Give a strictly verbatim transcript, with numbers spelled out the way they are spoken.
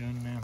doing now.